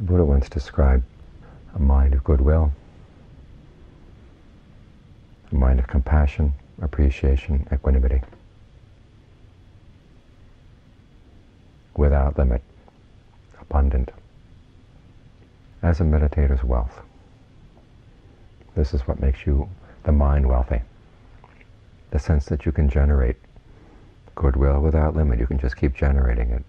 The Buddha once described a mind of goodwill, a mind of compassion, appreciation, equanimity, without limit, abundant, as a meditator's wealth. This is what makes you the mind wealthy, the sense that you can generate goodwill without limit. You can just keep generating it.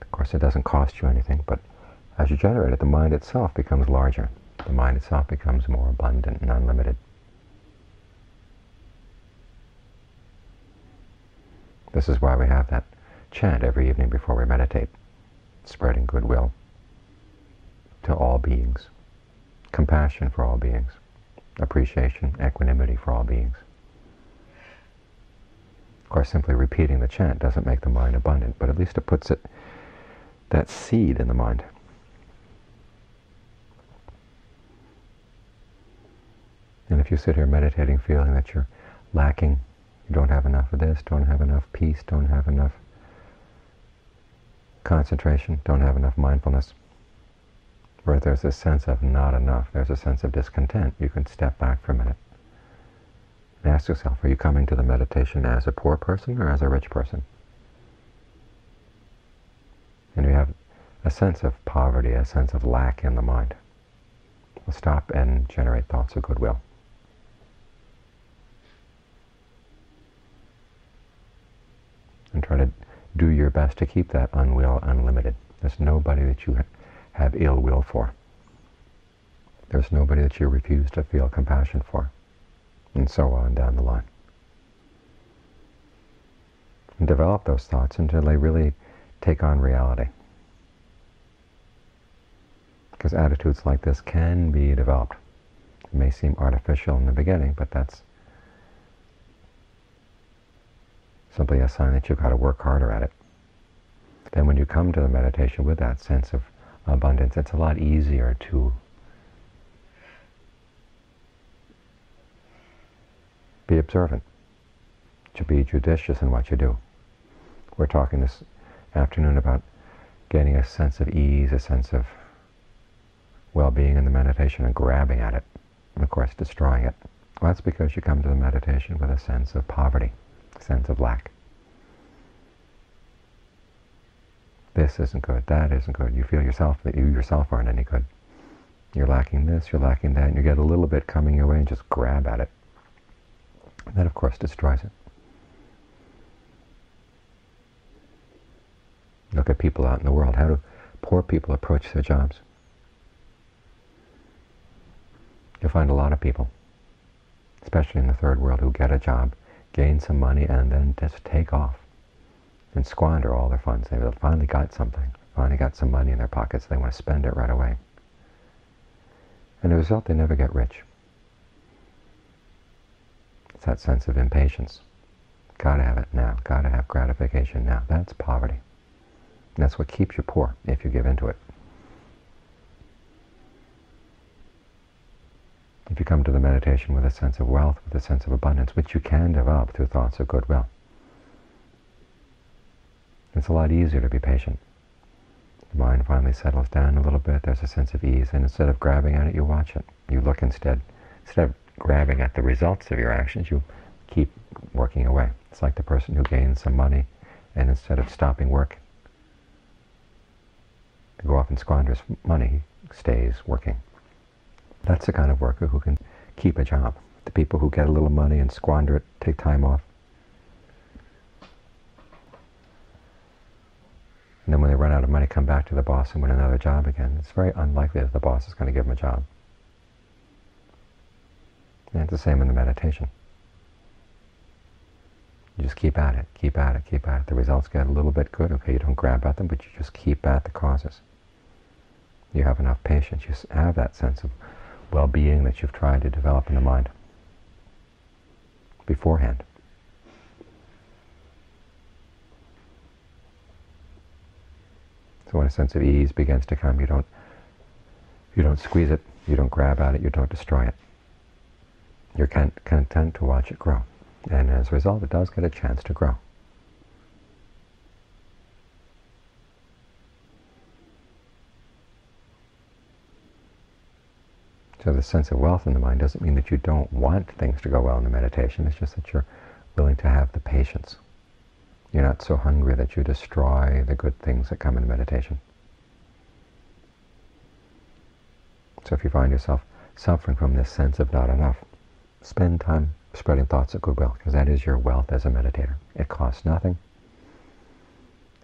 Of course, it doesn't cost you anything, but as you generate it, the mind itself becomes larger. The mind itself becomes more abundant and unlimited. This is why we have that chant every evening before we meditate, spreading goodwill to all beings, compassion for all beings, appreciation, equanimity for all beings. Of course, simply repeating the chant doesn't make the mind abundant, but at least it puts it, that seed in the mind. And if you sit here meditating, feeling that you're lacking, you don't have enough of this, don't have enough peace, don't have enough concentration, don't have enough mindfulness, where there's a sense of not enough, there's a sense of discontent, you can step back for a minute and ask yourself, are you coming to the meditation as a poor person or as a rich person? And you have a sense of poverty, a sense of lack in the mind. We'll stop and generate thoughts of goodwill. And try to do your best to keep that unwill unlimited. There's nobody that you have ill will for. There's nobody that you refuse to feel compassion for. And so on down the line. And develop those thoughts until they really take on reality. Because attitudes like this can be developed. It may seem artificial in the beginning, but that's simply a sign that you've got to work harder at it. Then when you come to the meditation with that sense of abundance, it's a lot easier to be observant, to be judicious in what you do. We're talking this afternoon about getting a sense of ease, a sense of well-being in the meditation and grabbing at it, and of course destroying it. Well, that's because you come to the meditation with a sense of poverty, a sense of lack. This isn't good, that isn't good. You feel yourself that you yourself aren't any good. You're lacking this, you're lacking that, and you get a little bit coming your way and just grab at it. And that, of course, destroys it. Look at people out in the world. How do poor people approach their jobs? You'll find a lot of people, especially in the third world, who get a job, gain some money, and then just take off and squander all their funds. They've finally got something, finally got some money in their pockets. They want to spend it right away. And as a result, they never get rich. It's that sense of impatience. Got to have it now. Got to have gratification now. That's poverty. And that's what keeps you poor, if you give into it. If you come to the meditation with a sense of wealth, with a sense of abundance, which you can develop through thoughts of goodwill, it's a lot easier to be patient. The mind finally settles down a little bit, there's a sense of ease, and instead of grabbing at it, you watch it. You look instead. Instead of grabbing at the results of your actions, you keep working away. It's like the person who gains some money, and instead of stopping work, to go off and squander his money, stays working. That's the kind of worker who can keep a job. The people who get a little money and squander it, take time off. And then when they run out of money, come back to the boss and win another job again. It's very unlikely that the boss is going to give them a job. And it's the same in the meditation. You just keep at it, keep at it, keep at it. The results get a little bit good. Okay, you don't grab at them, but you just keep at the causes. You have enough patience. You have that sense of well-being that you've tried to develop in the mind beforehand. So when a sense of ease begins to come, you don't squeeze it, you don't grab at it, you don't destroy it. You're content to watch it grow. And as a result, it does get a chance to grow. to the sense of wealth in the mind doesn't mean that you don't want things to go well in the meditation. It's just that you're willing to have the patience. You're not so hungry that you destroy the good things that come in meditation. So if you find yourself suffering from this sense of not enough, spend time spreading thoughts of goodwill, because that is your wealth as a meditator. It costs nothing,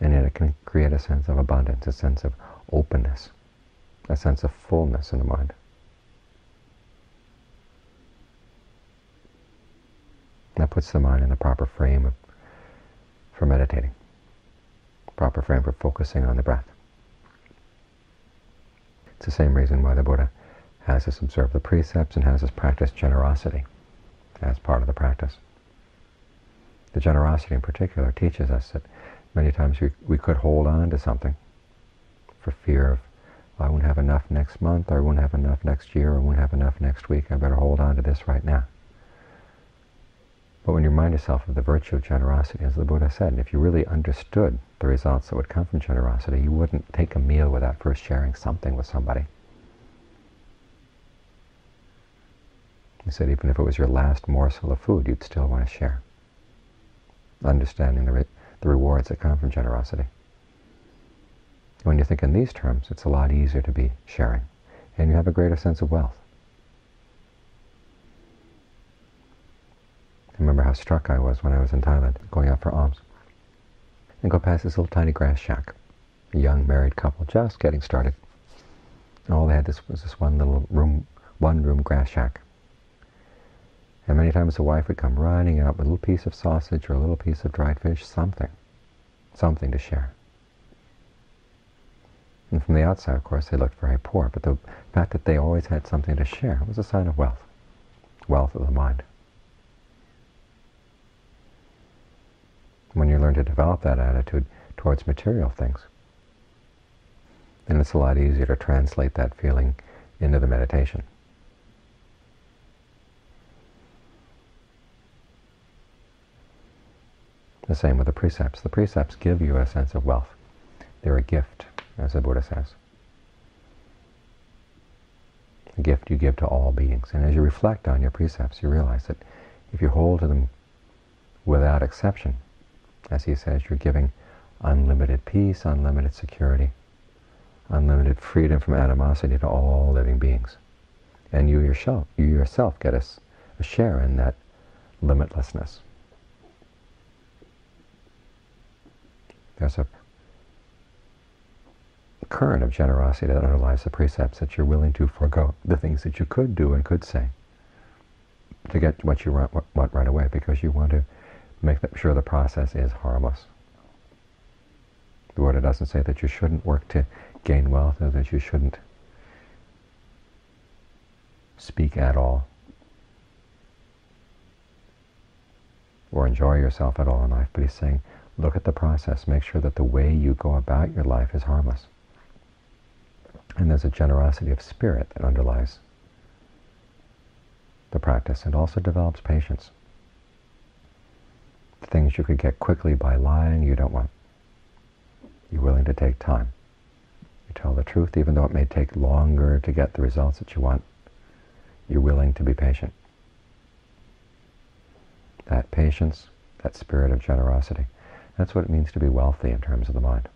and yet it can create a sense of abundance, a sense of openness, a sense of fullness in the mind. That puts the mind in the proper frame for meditating, proper frame for focusing on the breath. It's the same reason why the Buddha has us observe the precepts and has us practice generosity as part of the practice. The generosity in particular teaches us that many times we could hold on to something for fear of, I won't have enough next month, or I won't have enough next year, or I won't have enough next week, I better hold on to this right now. But when you remind yourself of the virtue of generosity, as the Buddha said, if you really understood the results that would come from generosity, you wouldn't take a meal without first sharing something with somebody. He said even if it was your last morsel of food, you'd still want to share, understanding the rewards that come from generosity. When you think in these terms, it's a lot easier to be sharing, and you have a greater sense of wealth. I remember how struck I was when I was in Thailand, going out for alms, and go past this little tiny grass shack. A young married couple just getting started. And all they had was this one little room, one-room grass shack. And many times the wife would come running out with a little piece of sausage or a little piece of dried fish, something to share. And from the outside, of course, they looked very poor, but the fact that they always had something to share was a sign of wealth, wealth of the mind. When you learn to develop that attitude towards material things, then it's a lot easier to translate that feeling into the meditation. The same with the precepts. The precepts give you a sense of wealth. They're a gift, as the Buddha says. A gift you give to all beings. And as you reflect on your precepts, you realize that if you hold to them without exception, as he says, you're giving unlimited peace, unlimited security, unlimited freedom from animosity to all living beings. And you yourself get a share in that limitlessness. There's a current of generosity that underlies the precepts, that you're willing to forego the things that you could do and could say to get what you want right away, because you want to make sure the process is harmless. The Buddha doesn't say that you shouldn't work to gain wealth, or that you shouldn't speak at all, or enjoy yourself at all in life, but he's saying, look at the process, make sure that the way you go about your life is harmless. And there's a generosity of spirit that underlies the practice, and also develops patience. Things you could get quickly by lying, you don't want. You're willing to take time. You tell the truth, even though it may take longer to get the results that you want. You're willing to be patient. That patience, that spirit of generosity, that's what it means to be wealthy in terms of the mind.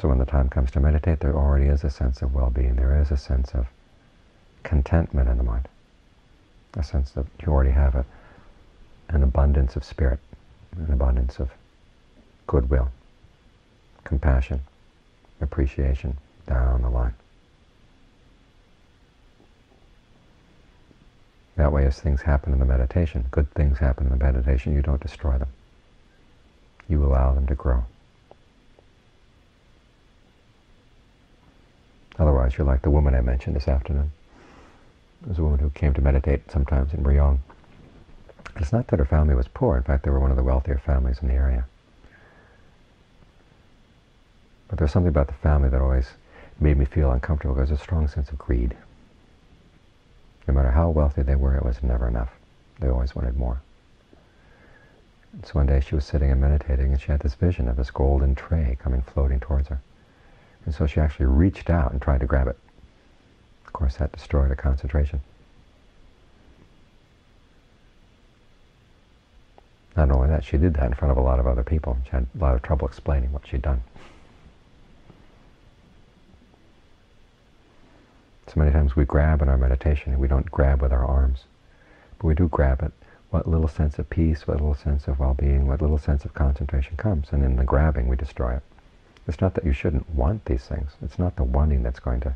So when the time comes to meditate, there already is a sense of well-being. There is a sense of contentment in the mind, a sense that you already have an abundance of spirit, an abundance of goodwill, compassion, appreciation down the line. That way, as things happen in the meditation, good things happen in the meditation, you don't destroy them. You allow them to grow. Otherwise, you're like the woman I mentioned this afternoon. It was a woman who came to meditate sometimes in Briong. It's not that her family was poor. In fact, they were one of the wealthier families in the area. But there's something about the family that always made me feel uncomfortable, because there's a strong sense of greed. No matter how wealthy they were, it was never enough. They always wanted more. And so one day she was sitting and meditating, and she had this vision of this golden tray coming floating towards her. And so she actually reached out and tried to grab it. course that destroyed a concentration. Not only that, she did that in front of a lot of other people. She had a lot of trouble explaining what she'd done. So many times we grab in our meditation, and we don't grab with our arms. But we do grab at what little sense of peace, what little sense of well-being, what little sense of concentration comes. And in the grabbing, we destroy it. It's not that you shouldn't want these things. It's not the wanting that's going to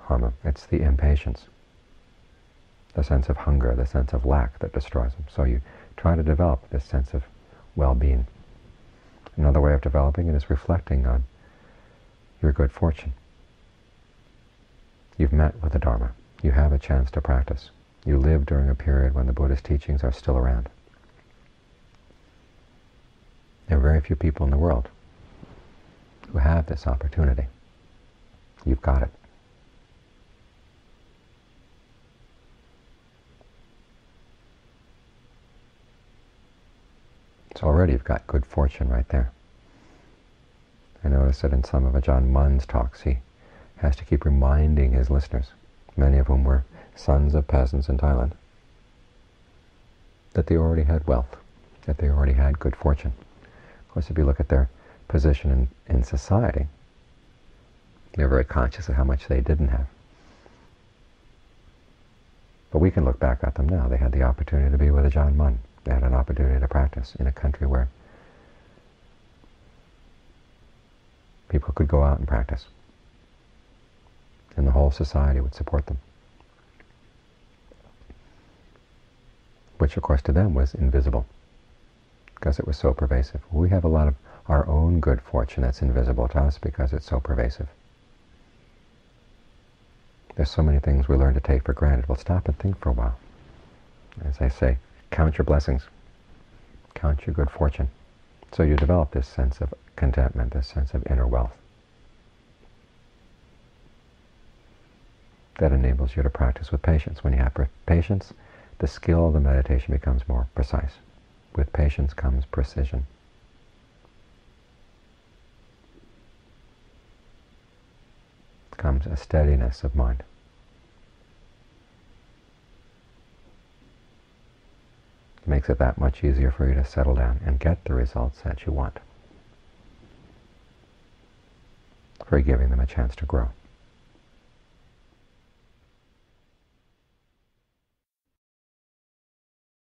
harm them. It's the impatience, the sense of hunger, the sense of lack that destroys them. So you try to develop this sense of well-being. Another way of developing it is reflecting on your good fortune. You've met with the Dharma. You have a chance to practice. You live during a period when the Buddha's teachings are still around. There are very few people in the world who have this opportunity. You've got it. So already you've got good fortune right there. I notice that in some of Ajaan Mun's talks, he has to keep reminding his listeners, many of whom were sons of peasants in Thailand, that they already had wealth, that they already had good fortune. Of course, if you look at their position in society, they're very conscious of how much they didn't have. But we can look back at them now. They had the opportunity to be with Ajaan Mun. They had an opportunity to practice in a country where people could go out and practice, and the whole society would support them, which of course to them was invisible because it was so pervasive. We have a lot of our own good fortune that's invisible to us because it's so pervasive. There's so many things we learn to take for granted. We'll stop and think for a while. As I say, count your blessings, count your good fortune. So you develop this sense of contentment, this sense of inner wealth that enables you to practice with patience. When you have patience, the skill of the meditation becomes more precise. With patience comes precision. Comes a steadiness of mind. It makes it that much easier for you to settle down and get the results that you want, for giving them a chance to grow.